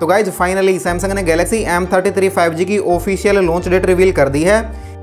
तो guys finally Samsung ने Galaxy M33 5G की ऑफिशियल लॉन्च डेट रिवील कर दी है।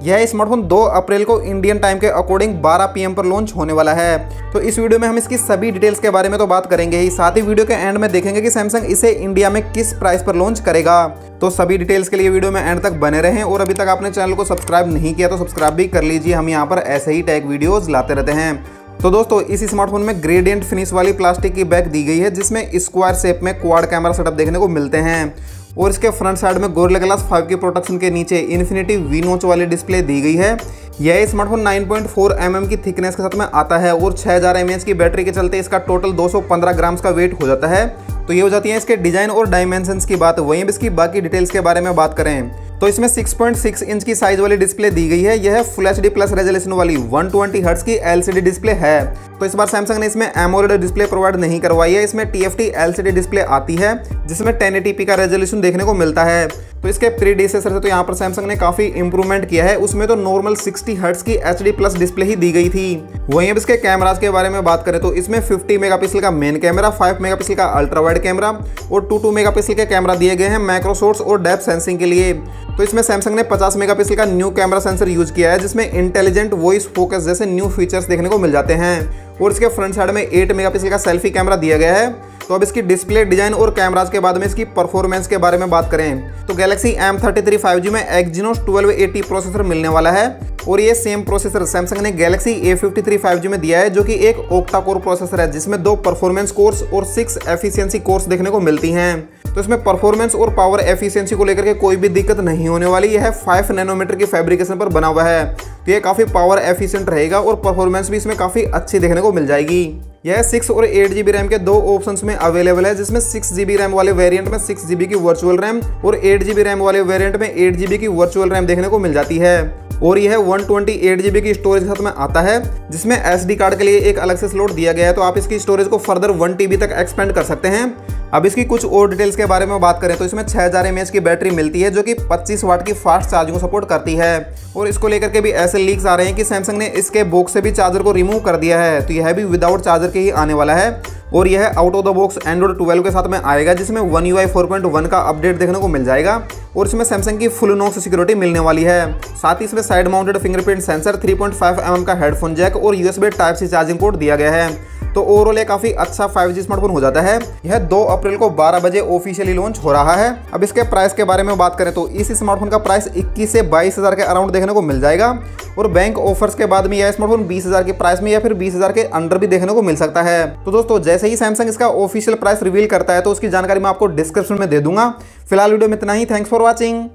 यह स्मार्टफोन 2 अप्रैल को इंडियन टाइम के अकॉर्डिंग 12 PM पर लॉन्च होने वाला है। तो इस वीडियो में हम इसकी सभी डिटेल्स के बारे में तो बात करेंगे ही, साथ ही वीडियो के एंड में देखेंगे कि सैमसंग इसे इंडिया में किस प्राइस पर लॉन्च करेगा। तो सभी डिटेल्स के लिए वीडियो में एंड तक बने रहें, और अभी तक आपने चैनल को सब्सक्राइब नहीं किया तो सब्सक्राइब भी कर लीजिए। हम यहाँ पर ऐसे ही टेक वीडियोज़ लाते रहते हैं। तो दोस्तों इस स्मार्टफोन में ग्रेडियंट फिनिश वाली प्लास्टिक की बैक दी गई है, जिसमें स्क्वायर शेप में क्वाड कैमरा सेटअप देखने को मिलते हैं, और इसके फ्रंट साइड में गोरिल्ला ग्लास 5 की प्रोटेक्शन के नीचे इन्फिनिटी वी नोच वाली डिस्प्ले दी गई है। यह स्मार्टफोन 9.4 mm की थिकनेस के साथ में आता है, और 6000 mAh की बैटरी के चलते इसका टोटल 215 ग्राम्स का वेट हो जाता है। तो ये हो जाती है इसके डिजाइन और डायमेंशंस की बात। वहीं इसकी बाकी डिटेल्स के बारे में बात करें तो इसमें 6.6 इंच की साइज वाली डिस्प्ले दी गई है। यह फुल एचडी प्लस रेजोल्यूशन वाली 120 हर्ट्ज की एलसीडी डिस्प्ले है। तो इस बार सैमसंग ने इसमें एमोलेड डिस्प्ले प्रोवाइड नहीं करवाई है, इसमें टीएफटी एलसीडी डिस्प्ले आती है, जिसमें 1080p का रेजोल्यूशन देखने को मिलता है। तो इसके प्रीडिसेसर से तो यहाँ पर सैमसंग ने काफी इंप्रूवमेंट किया है, उसमें तो नॉर्मल 60 हर्ट्ज की एचडी प्लस डिस्प्ले ही दी गई थी। वहीं अब इसके कैमरास के बारे में बात करें तो इसमें 50 मेगापिक्सल का मेन कैमरा, 5 मेगापिक्सल का अल्ट्रा वाइड कैमरा और 2 मेगापिक्सल के कैमरा दिए गए हैं मैक्रो शॉट्स और डेप्थ सेंसिंग के लिए। तो इसमें सैमसंग ने 50 मेगापिक्सल का न्यू कैमरा सेंसर यूज किया है, जिसमें इंटेलिजेंट वॉइस फोकस जैसे न्यू फीचर्स देखने को मिल जाते हैं, और इसके फ्रंट साइड में 8 मेगापिक्सल का सेल्फी कैमरा दिया गया है। तो अब इसकी डिस्प्ले डिजाइन और कैमराज के बाद में इसकी परफॉर्मेंस के बारे में बात करें तो गैलेक्सी M33 5G में Exynos 1280 प्रोसेसर मिलने वाला है, और ये सेम प्रोसेसर सैमसंग ने गैलेक्सी A53 5G में दिया है, जो कि एक ऑक्टा कोर प्रोसेसर है, जिसमें 2 परफॉर्मेंस कोर्स और 6 एफिशिएंसी कोर्स देखने को मिलती हैं। तो इसमें परफॉर्मेंस और पावर एफिशिएंसी को लेकर के कोई भी दिक्कत नहीं होने वाली। यह 5 नैनोमीटर की फैब्रिकेशन पर बना हुआ है, तो यह काफ़ी पावर एफिशिएंट रहेगा और परफॉर्मेंस भी इसमें काफ़ी अच्छी देखने को मिल जाएगी। यह 6 और 8 GB रैम के 2 ऑप्शंस में अवेलेबल है, जिसमें 6 GB रैम वाले वेरिएंट में 6 GB की वर्चुअल रैम और 8 GB रैम वाले वेरिएंट में 8 GB की वर्चुअल रैम देखने को मिल जाती है। और यह 128 GB की स्टोरेज के साथ में आता है, जिसमें SD कार्ड के लिए एक अलग से स्लॉट दिया गया है। तो आप इसकी स्टोरेज को फर्दर 1 TB तक एक्सपेंड कर सकते हैं। अब इसकी कुछ और डिटेल्स के बारे में बात करें तो इसमें 6000 mAh की बैटरी मिलती है, जो कि 25 वाट की फास्ट चार्जिंग को सपोर्ट करती है। और इसको लेकर के भी ऐसे लीक्स आ रहे हैं कि सैमसंग ने इसके बॉक्स से भी चार्जर को रिमूव कर दिया है। तो यह भी विदाउट चार्जर के ही आने वाला है, और यह out of the box Android 12 के साथ में आएगा, जिसमें One UI 4.1 का अपडेट देखने को मिल जाएगा, और इसमें सैमसंग की फुल नॉक्स सिक्योरिटी मिलने वाली है। साथ ही इसमें side mounted fingerprint sensor, 3.5 mm का हेडफोन जैक और USB Type-C चार्जिंग पोर्ट दिया गया है। तो ओवरऑल ये काफ़ी अच्छा 5G स्मार्टफोन हो जाता है। यह 2 अप्रैल को 12 बजे ऑफिशियली लॉन्च हो रहा है। अब इसके प्राइस के बारे में बात करें तो इस स्मार्टफोन का प्राइस 21 से 22 हज़ार के अराउंड देखने को मिल जाएगा, और बैंक ऑफर्स के बाद में यह स्मार्टफोन 20 हज़ार के प्राइस में या फिर 20 हज़ार के अंडर भी देखने को मिल सकता है। तो दोस्तों जैसे ही सैमसंग इसका ऑफिशियल प्राइस रिवील करता है तो उसकी जानकारी मैं आपको डिस्क्रिप्शन में दे दूंगा। फिलहाल वीडियो में इतना ही। Thanks for watching.